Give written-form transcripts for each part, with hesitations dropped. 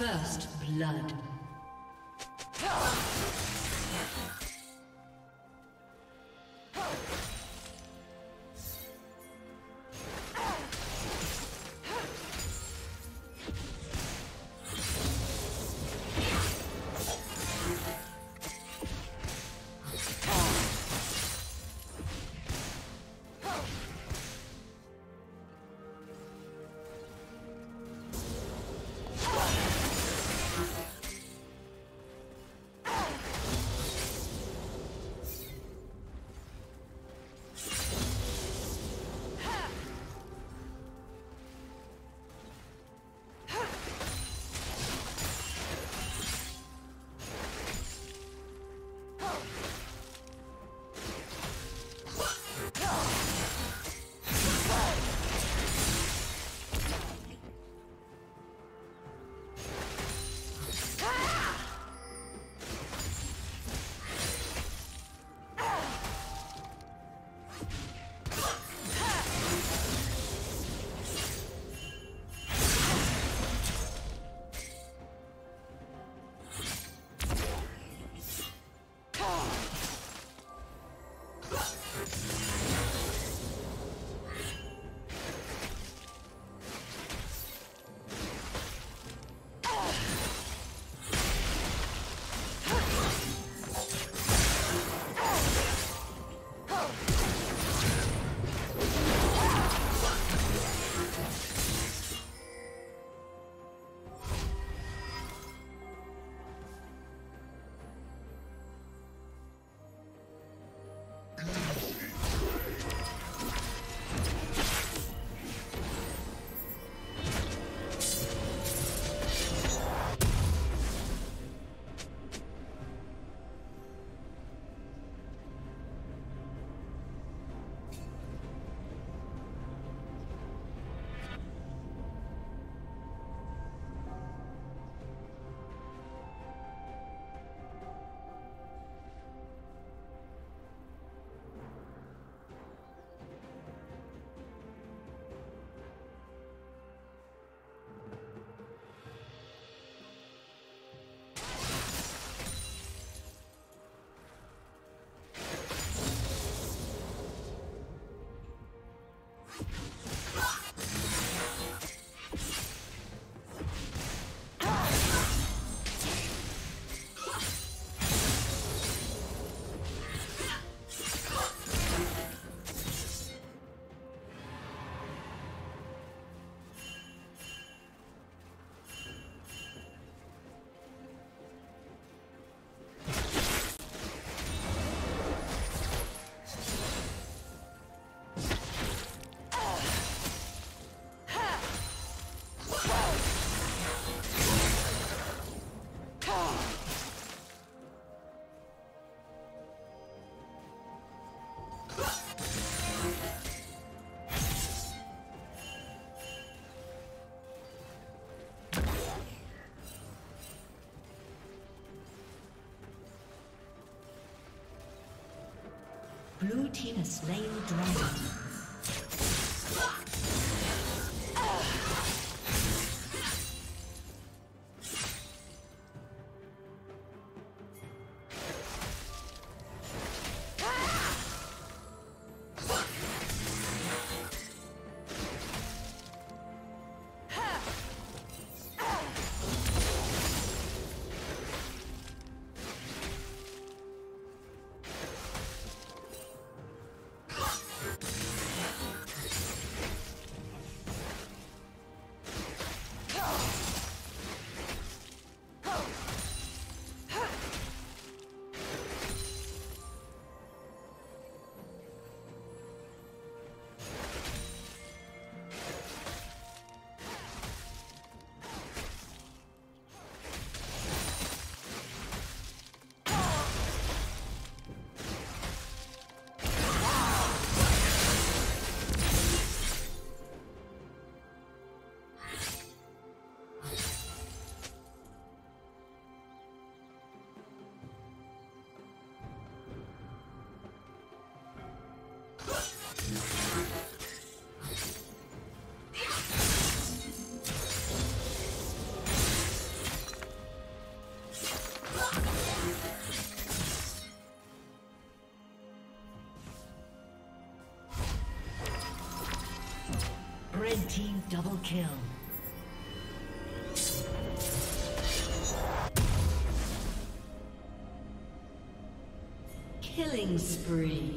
First blood. Blue team has slain the dragon. Red team double kill. Killing spree.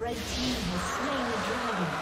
Red team has slain the dragon.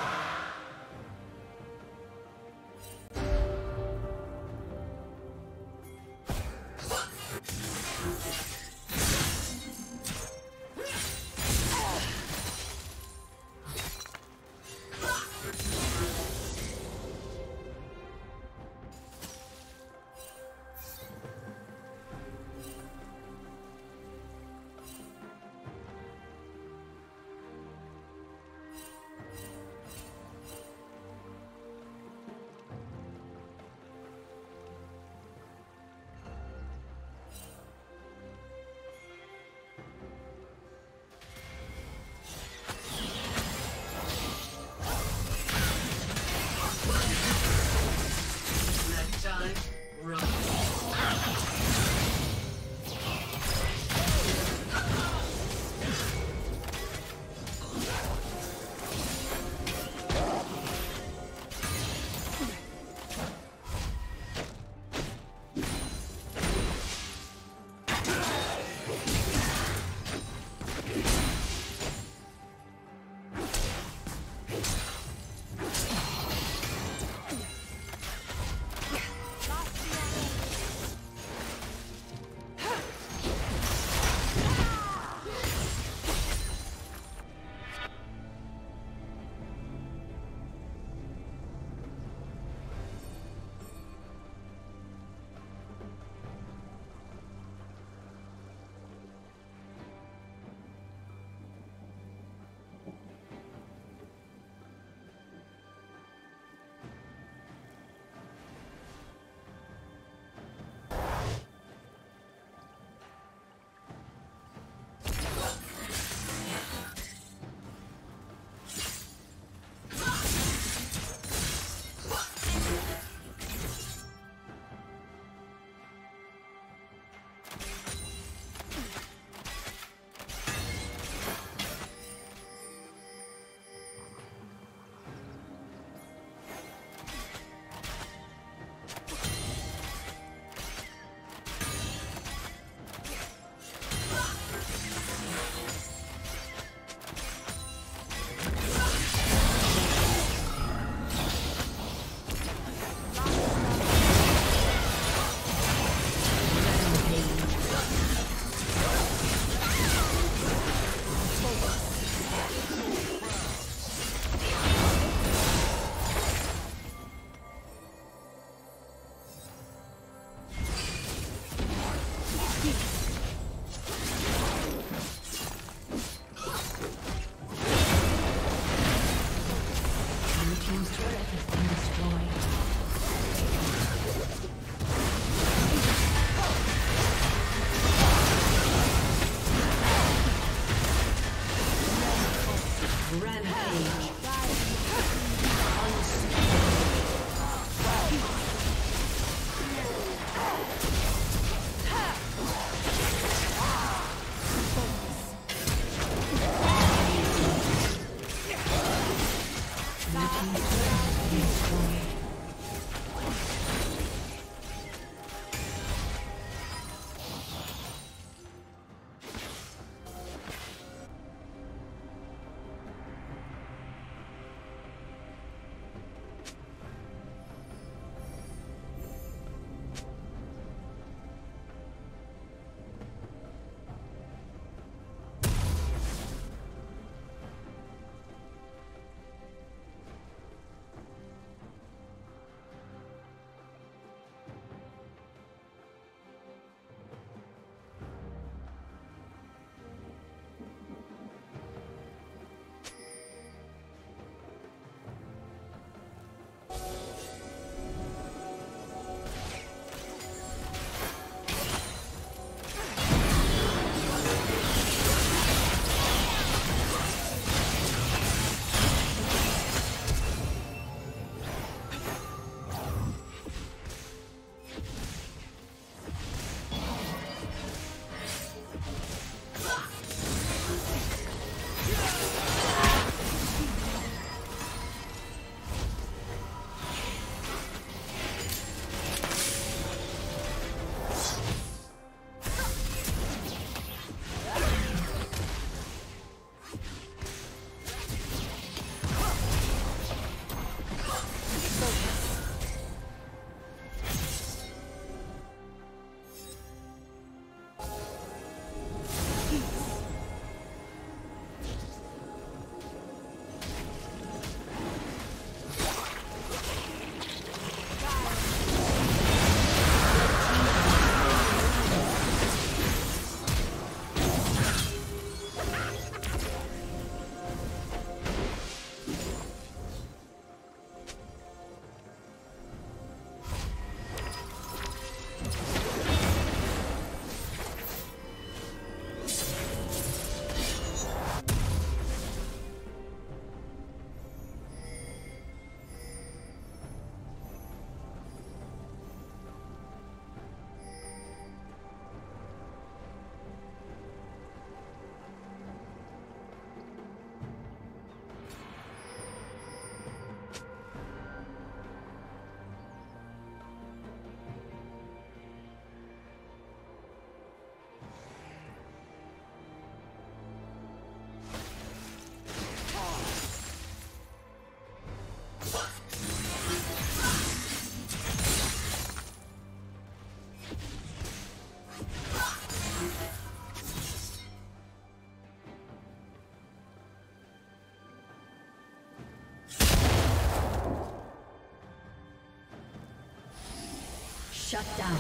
Shut down.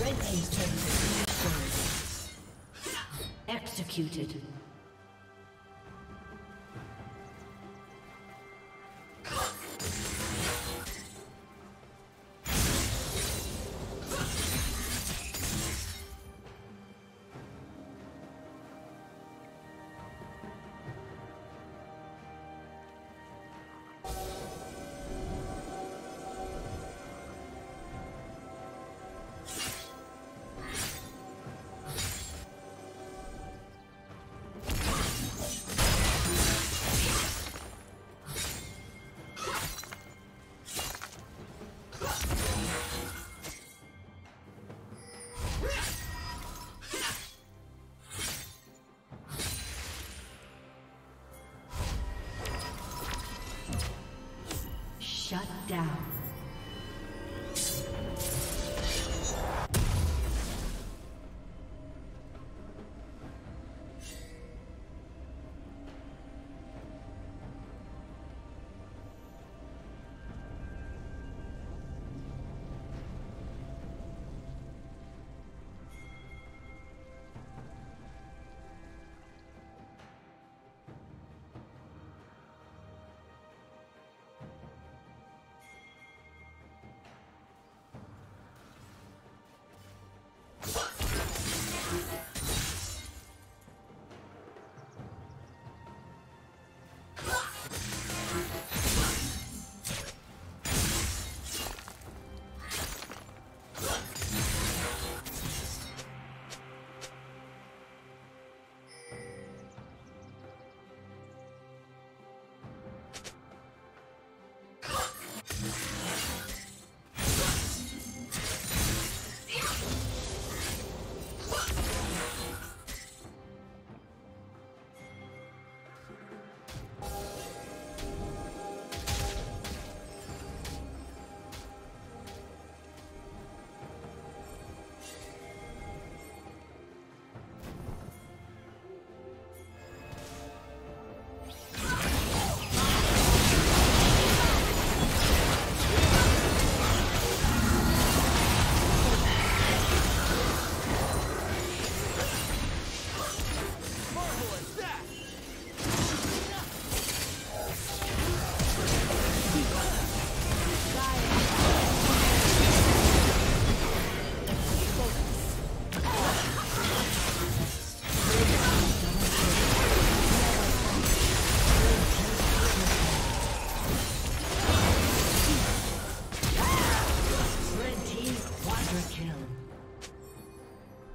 Red team's turret has been destroyed. Executed. Shut down.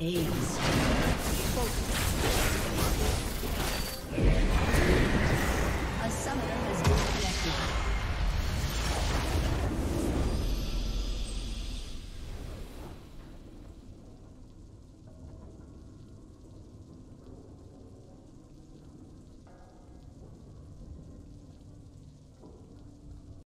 Amen.